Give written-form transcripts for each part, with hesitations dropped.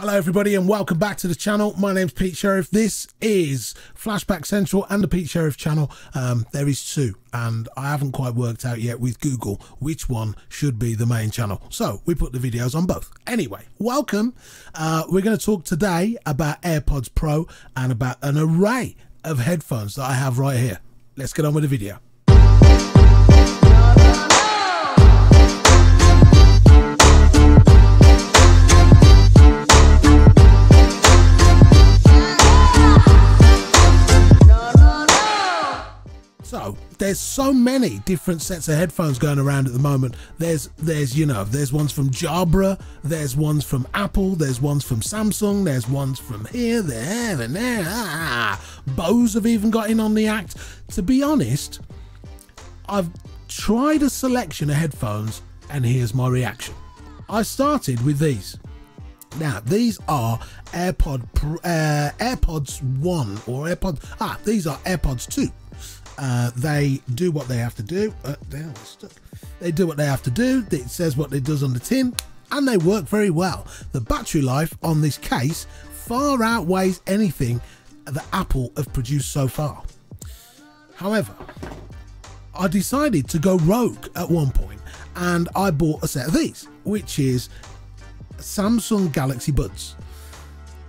Hello everybody and welcome back to the channel. My name's Pete Sherriff. This is Flashback Central and the Pete Sherriff channel. There is two, and I haven't quite worked out yet with Google which one should be the main channel. So we put the videos on both. Anyway, welcome. We're going to talk today about AirPods Pro and about an array of headphones that I have right here. Let's get on with the video. So there's so many different sets of headphones going around at the moment. There's ones from Jabra, there's ones from Apple, there's ones from Samsung, there's ones from here, there, and there. Bose have even got in on the act. To be honest, I've tried a selection of headphones, and here's my reaction. I started with these. Now, these are AirPods 2. They do what they have to do. They do what they have to do. It says what it does on the tin, and they work very well. The battery life on this case far outweighs anything that Apple have produced so far. However, I decided to go rogue at one point, and I bought a set of these, which is Samsung Galaxy Buds.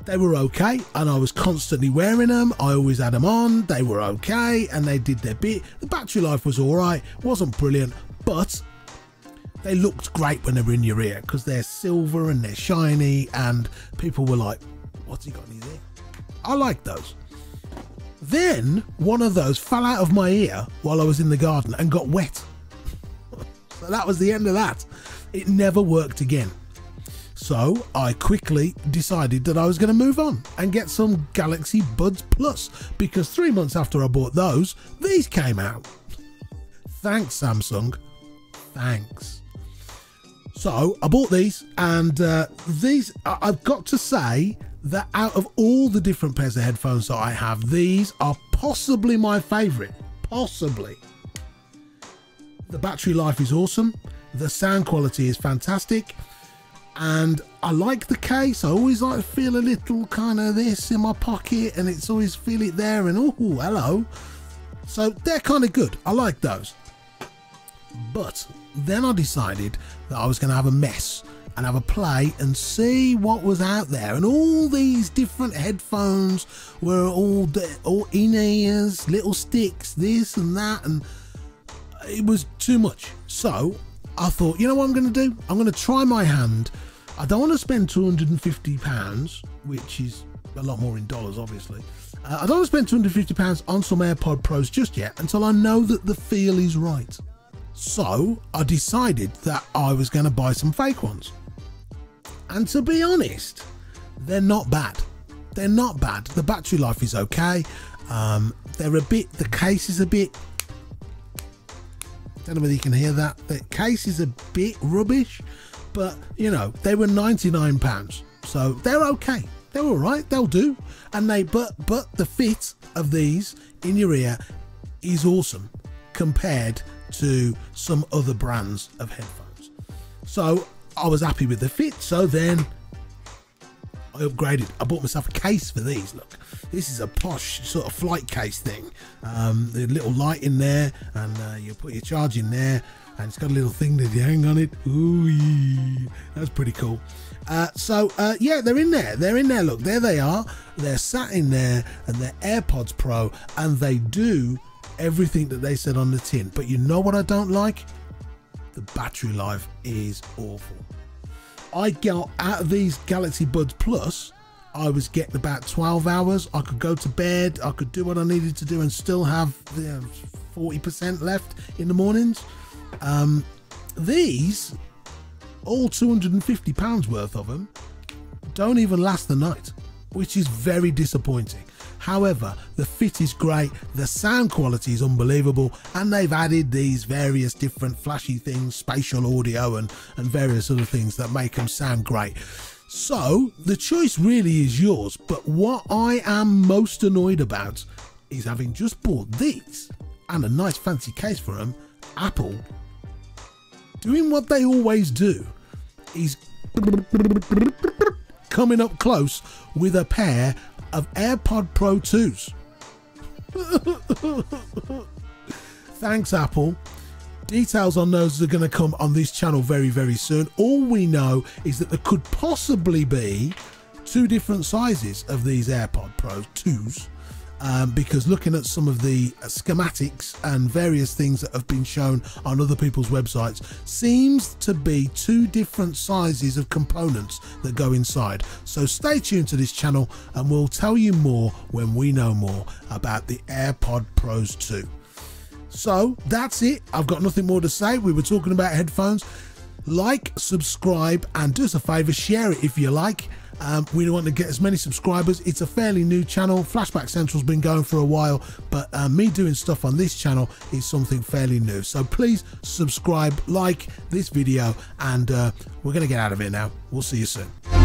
They were okay, and I was constantly wearing them. I always had them on. They were okay, and they did their bit. The battery life was all right. Wasn't brilliant, but they looked great when they were in your ear because they're silver and they're shiny, and people were like, what's he got in his ear? I like those. Then one of those fell out of my ear while I was in the garden and got wet. So that was the end of that. It never worked again. So I quickly decided that I was going to move on and get some Galaxy Buds Plus, because 3 months after I bought those, these came out. Thanks, Samsung. Thanks. So I bought these, and these, I've got to say that out of all the different pairs of headphones that I have, these are possibly my favorite. Possibly. The battery life is awesome. The sound quality is fantastic. And I like the case. I always like to feel a little kind of this in my pocket, and it's always feel it there, and oh, hello. So they're kind of good. I like those. But then I decided that I was going to have a mess and have a play and see what was out there. And all these different headphones were all in-ears, little sticks, this and that, and it was too much. So I thought, you know what I'm going to do? I'm going to try my hand. I don't want to spend £250, which is a lot more in dollars, obviously. I don't want to spend £250 on some AirPod Pros just yet until I know that the feel is right. So I decided that I was going to buy some fake ones. And to be honest, they're not bad. They're not bad. The battery life is okay. The case is a bit... I don't know whether you can hear that. The case is a bit rubbish, but you know, they were £99, so they're okay. They're all right. They'll do. And they, but the fit of these in your ear is awesome compared to some other brands of headphones. So I was happy with the fit. So then I upgraded. I bought myself a case for these. Look, this is a posh sort of flight case thing. The little light in there, and you put your charge in there, and it's got a little thing that you hang on it. Ooh, that's pretty cool. Yeah, they're in there. They're in there. Look, there they are. They're sat in there, and they're AirPods Pro, and they do everything that they said on the tin. But you know what I don't like? The battery life is awful. I got out of these Galaxy Buds Plus, I was getting about 12 hours. I could go to bed, I could do what I needed to do and still have 40% left in the mornings. These, all £250 worth of them, don't even last the night, which is very disappointing. However, the fit is great, the sound quality is unbelievable, and they've added these various different flashy things, spatial audio and various other things that make them sound great. So the choice really is yours, but what I am most annoyed about is having just bought these and a nice fancy case for them, Apple, doing what they always do, is coming up close with a pair of AirPods Pro 2s. Thanks, Apple. Details on those are going to come on this channel very, very soon. All we know is that there could possibly be two different sizes of these AirPods Pro 2s. Because looking at some of the schematics and various things that have been shown on other people's websites, seems to be two different sizes of components that go inside. So stay tuned to this channel and we'll tell you more when we know more about the AirPods Pro 2. So that's it. I've got nothing more to say. We were talking about headphones. Like, subscribe, and do us a favor, share it if you like. We want to get as many subscribers. It's a fairly new channel. Flashback Central's been going for a while, but me doing stuff on this channel is something fairly new. So please subscribe, like this video, and we're going to get out of here now. We'll see you soon.